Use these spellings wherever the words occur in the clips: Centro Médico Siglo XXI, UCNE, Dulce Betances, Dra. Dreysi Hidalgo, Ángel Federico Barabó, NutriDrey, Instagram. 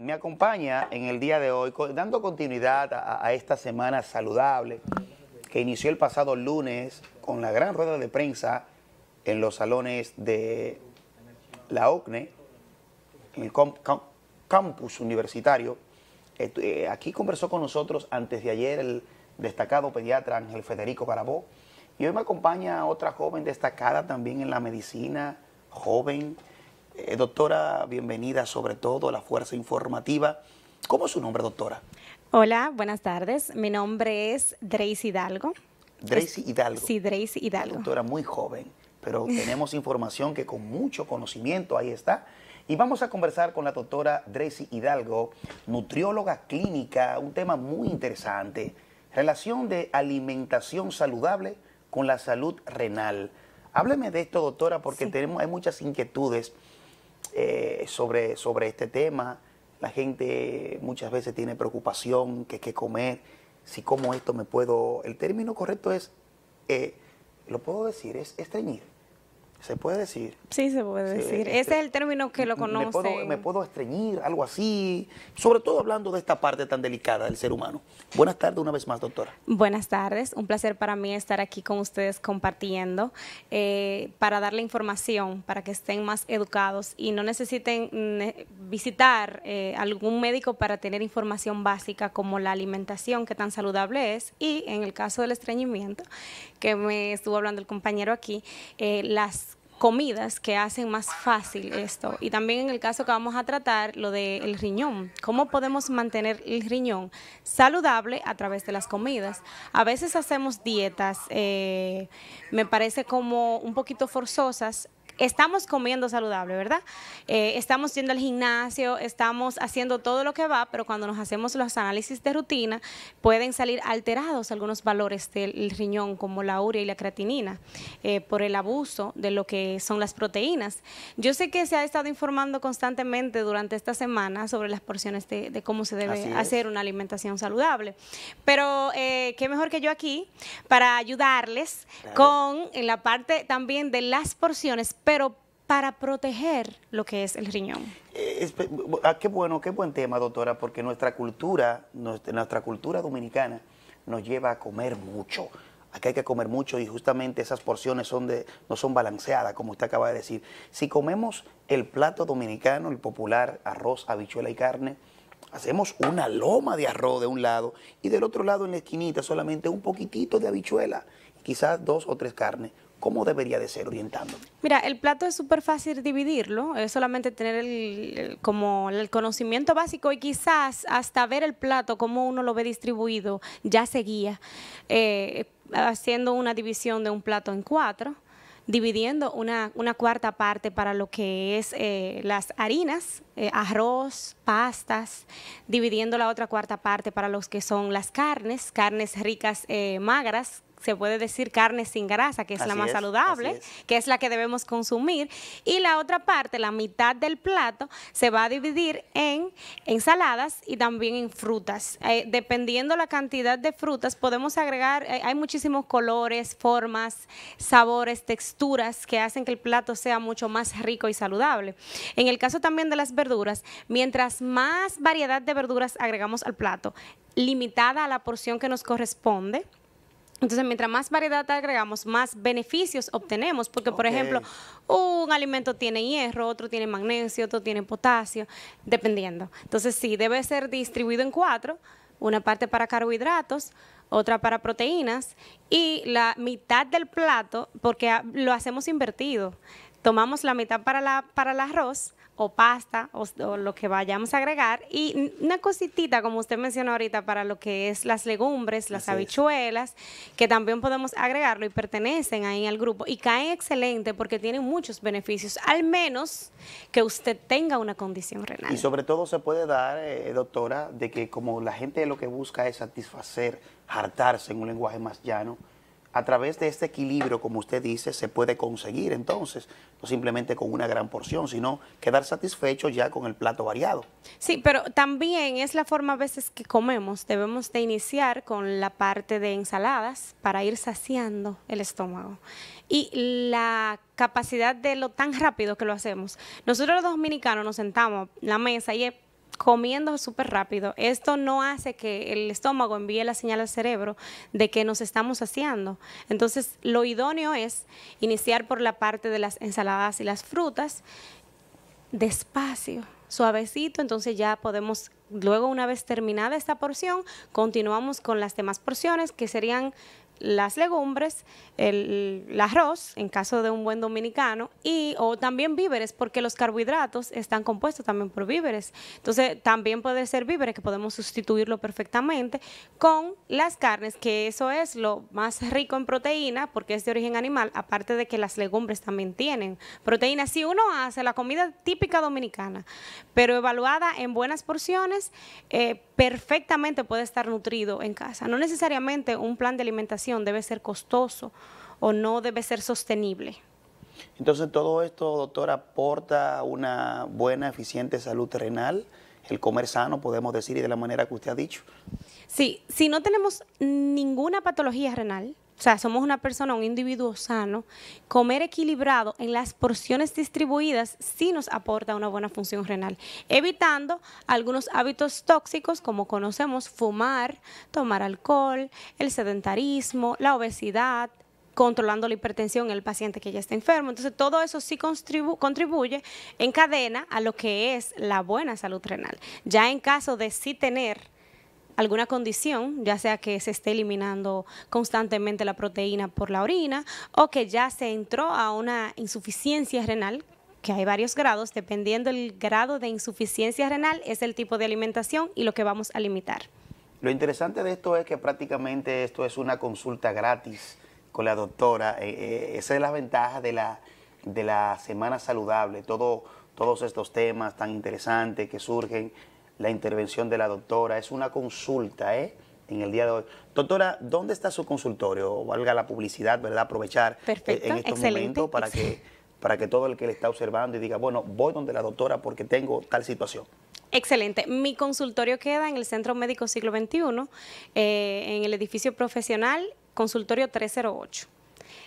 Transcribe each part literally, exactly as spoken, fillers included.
me acompaña en el día de hoy, dando continuidad a, a esta semana saludable que inició el pasado lunes con la gran rueda de prensa en los salones de la U C N E, en el com, com, campus universitario. Eh, aquí conversó con nosotros antes de ayer el destacado pediatra Ángel Federico Barabó, y hoy me acompaña otra joven destacada también en la medicina, joven. Eh, doctora, bienvenida sobre todo a la Fuerza Informativa. ¿Cómo es su nombre, doctora? Hola, buenas tardes. Mi nombre es Dreysi Hidalgo. ¿Dreysi Hidalgo? Sí, Dreysi Hidalgo. Doctora, muy joven, pero tenemos información que con mucho conocimiento, ahí está. Y vamos a conversar con la doctora Dreysi Hidalgo, nutrióloga clínica, un tema muy interesante. Relación de alimentación saludable con la salud renal. Hábleme de esto, doctora, porque sí. tenemos, hay muchas inquietudes Eh, sobre, sobre este tema. La gente muchas veces tiene preocupación, que qué comer, si como esto me puedo... El término correcto es, eh, lo puedo decir, es estreñir. ¿Se puede decir? Sí, se puede sí, decir. Este, Ese es el término que lo conoce. Me puedo, me puedo estreñir, algo así, sobre todo hablando de esta parte tan delicada del ser humano. Buenas tardes una vez más, doctora. Buenas tardes. Un placer para mí estar aquí con ustedes compartiendo eh, para darle información, para que estén más educados y no necesiten ne- visitar eh, algún médico para tener información básica como la alimentación, que tan saludable es, y en el caso del estreñimiento, que me estuvo hablando el compañero aquí, eh, las comidas que hacen más fácil esto. Y también en el caso que vamos a tratar, lo del riñón. ¿Cómo podemos mantener el riñón saludable a través de las comidas? A veces hacemos dietas, eh, me parece como un poquito forzosas. Estamos comiendo saludable, ¿verdad? Eh, estamos yendo al gimnasio, estamos haciendo todo lo que va, pero cuando nos hacemos los análisis de rutina, pueden salir alterados algunos valores del riñón, como la urea y la creatinina, eh, por el abuso de lo que son las proteínas. Yo sé que se ha estado informando constantemente durante esta semana sobre las porciones de, de cómo se debe hacer una alimentación saludable, pero eh, qué mejor que yo aquí para ayudarles con en la parte también de las porciones, pero para proteger lo que es el riñón. Es, ah, qué bueno, qué buen tema, doctora, porque nuestra cultura, nuestra, nuestra cultura dominicana nos lleva a comer mucho. Aquí hay que comer mucho y justamente esas porciones son de, no son balanceadas, como usted acaba de decir. Si comemos el plato dominicano, el popular arroz, habichuela y carne, hacemos una loma de arroz de un lado y del otro lado en la esquinita solamente un poquitito de habichuela, quizás dos o tres carnes. ¿Cómo debería de ser orientándome? Mira, el plato es súper fácil dividirlo, es solamente tener el, el, como el conocimiento básico y quizás hasta ver el plato, cómo uno lo ve distribuido, ya se guía, eh, haciendo una división de un plato en cuatro, dividiendo una, una cuarta parte para lo que es eh, las harinas, eh, arroz, pastas, dividiendo la otra cuarta parte para los que son las carnes, carnes ricas, eh, magras, se puede decir carne sin grasa, que es la más saludable, que es la que debemos consumir. Y la otra parte, la mitad del plato, se va a dividir en ensaladas y también en frutas. Eh, dependiendo la cantidad de frutas, podemos agregar, eh, hay muchísimos colores, formas, sabores, texturas que hacen que el plato sea mucho más rico y saludable. En el caso también de las verduras, mientras más variedad de verduras agregamos al plato, limitada a la porción que nos corresponde, entonces, mientras más variedad agregamos, más beneficios obtenemos. Porque, okay. por ejemplo, un alimento tiene hierro, otro tiene magnesio, otro tiene potasio, dependiendo. Entonces, sí, debe ser distribuido en cuatro, una parte para carbohidratos, otra para proteínas y la mitad del plato, porque lo hacemos invertido. Tomamos la mitad para, la, para el arroz o pasta o, o lo que vayamos a agregar y una cositita, como usted mencionó ahorita, para lo que es las legumbres, las Así habichuelas, es. que también podemos agregarlo y pertenecen ahí al grupo y caen excelente porque tienen muchos beneficios, al menos que usted tenga una condición renal. Y sobre todo se puede dar, eh, doctora, de que como la gente lo que busca es satisfacer, hartarse en un lenguaje más llano, a través de este equilibrio, como usted dice, se puede conseguir entonces, no simplemente con una gran porción, sino quedar satisfecho ya con el plato variado. Sí, pero también es la forma a veces que comemos. Debemos de iniciar con la parte de ensaladas para ir saciando el estómago. Y la capacidad de lo tan rápido que lo hacemos. Nosotros los dominicanos nos sentamos en la mesa y es comiendo súper rápido, esto no hace que el estómago envíe la señal al cerebro de que nos estamos saciando. Entonces, lo idóneo es iniciar por la parte de las ensaladas y las frutas, despacio, suavecito, entonces ya podemos, luego una vez terminada esta porción, continuamos con las demás porciones que serían las legumbres, el, el arroz, en caso de un buen dominicano, y o también víveres, porque los carbohidratos están compuestos también por víveres. Entonces, también puede ser víveres que podemos sustituirlo perfectamente con las carnes, que eso es lo más rico en proteína, porque es de origen animal, aparte de que las legumbres también tienen proteína. Si uno hace la comida típica dominicana, pero evaluada en buenas porciones, eh, perfectamente puede estar nutrido en casa. No necesariamente un plan de alimentación debe ser costoso o no debe ser sostenible. Entonces, todo esto, doctora, aporta una buena, eficiente salud renal, el comer sano, podemos decir, y de la manera que usted ha dicho. Sí, si no tenemos ninguna patología renal, o sea, somos una persona, un individuo sano, comer equilibrado en las porciones distribuidas sí nos aporta una buena función renal, evitando algunos hábitos tóxicos como conocemos, fumar, tomar alcohol, el sedentarismo, la obesidad, controlando la hipertensión en el paciente que ya está enfermo. Entonces, todo eso sí contribu- contribuye en cadena a lo que es la buena salud renal. Ya en caso de sí tener alguna condición, ya sea que se esté eliminando constantemente la proteína por la orina o que ya se entró a una insuficiencia renal, que hay varios grados, dependiendo del grado de insuficiencia renal es el tipo de alimentación y lo que vamos a limitar. Lo interesante de esto es que prácticamente esto es una consulta gratis con la doctora. Eh, eh, esa es la ventaja de la, de la Semana Saludable, todo, todos estos temas tan interesantes que surgen. La intervención de la doctora es una consulta, ¿eh? En el día de hoy. Doctora, ¿dónde está su consultorio? Valga la publicidad, ¿verdad? Aprovechar Perfecto, en estos excelente. momentos para que, para que todo el que le está observando y diga, bueno, voy donde la doctora porque tengo tal situación. Excelente. Mi consultorio queda en el Centro Médico Siglo veintiuno, eh, en el edificio profesional, consultorio tres cero ocho.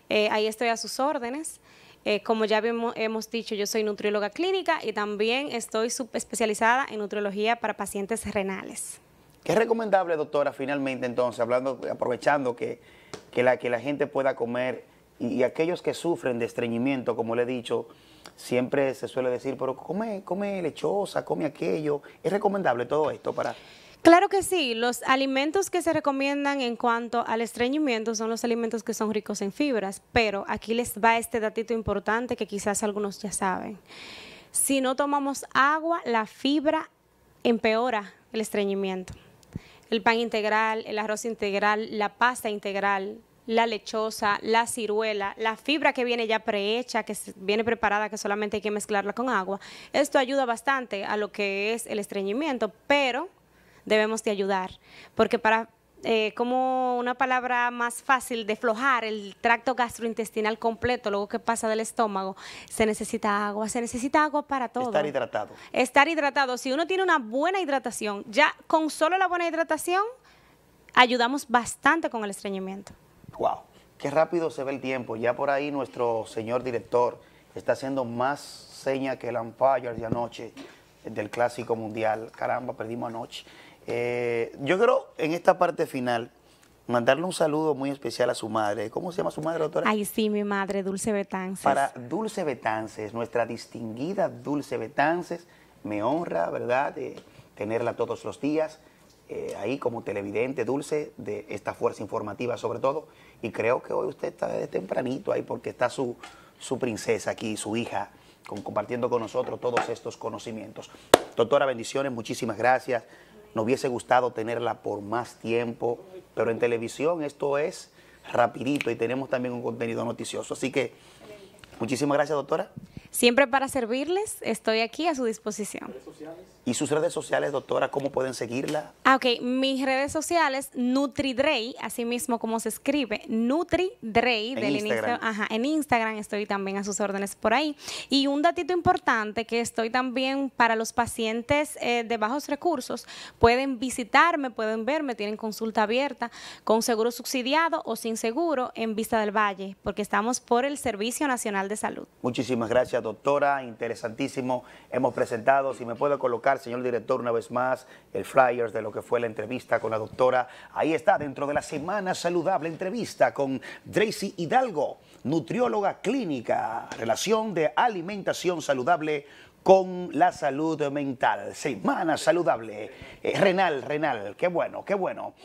Eh, ahí estoy a sus órdenes. Eh, como ya hemos, hemos dicho, yo soy nutrióloga clínica y también estoy subespecializada en nutriología para pacientes renales. ¿Qué es recomendable, doctora, finalmente entonces, hablando, aprovechando que, que, la, que la gente pueda comer y, y aquellos que sufren de estreñimiento, como le he dicho, siempre se suele decir, pero come, come lechosa, come aquello? ¿Es recomendable todo esto para...? Claro que sí, los alimentos que se recomiendan en cuanto al estreñimiento son los alimentos que son ricos en fibras, pero aquí les va este datito importante que quizás algunos ya saben. Si no tomamos agua, la fibra empeora el estreñimiento. El pan integral, el arroz integral, la pasta integral, la lechosa, la ciruela, la fibra que viene ya prehecha, que viene preparada, que solamente hay que mezclarla con agua. Esto ayuda bastante a lo que es el estreñimiento, pero debemos de ayudar, porque para, eh, como una palabra más fácil de aflojar el tracto gastrointestinal completo, luego que pasa del estómago, se necesita agua, se necesita agua para todo. Estar hidratado. Estar hidratado. Si uno tiene una buena hidratación, ya con solo la buena hidratación, ayudamos bastante con el estreñimiento. ¡Wow! Qué rápido se ve el tiempo. Ya por ahí nuestro señor director está haciendo más seña que el umpire de anoche del Clásico Mundial. Caramba, perdimos anoche. Eh, yo quiero en esta parte final mandarle un saludo muy especial a su madre. ¿Cómo se llama su madre, doctora? Ay, sí, mi madre, Dulce Betances. Para Dulce Betances, nuestra distinguida Dulce Betances, me honra, ¿verdad?, de tenerla todos los días eh, ahí como televidente, Dulce, de esta fuerza informativa sobre todo. Y creo que hoy usted está de tempranito ahí porque está su, su princesa aquí, su hija, con, compartiendo con nosotros todos estos conocimientos. Doctora, bendiciones, muchísimas gracias. Nos hubiese gustado tenerla por más tiempo, pero en televisión esto es rapidito y tenemos también un contenido noticioso. Así que muchísimas gracias, doctora. Siempre para servirles, estoy aquí a su disposición. ¿Y sus redes sociales, doctora, cómo pueden seguirla? Ah, ok, mis redes sociales, NutriDrey, así mismo como se escribe, NutriDrey. En del Instagram. Inicio, ajá, en Instagram estoy también a sus órdenes por ahí. Y un datito importante que estoy también para los pacientes eh, de bajos recursos, pueden visitarme, pueden verme, tienen consulta abierta con seguro subsidiado o sin seguro en Vista del Valle, porque estamos por el Servicio Nacional de Salud. Muchísimas gracias, doctora, interesantísimo. Hemos presentado, si me puede colocar, señor director, una vez más, el flyer de lo que fue la entrevista con la doctora. Ahí está, dentro de la Semana Saludable, entrevista con Dreysi Hidalgo, nutrióloga clínica, relación de alimentación saludable con la salud mental. Semana Saludable, eh, renal, renal, qué bueno, qué bueno.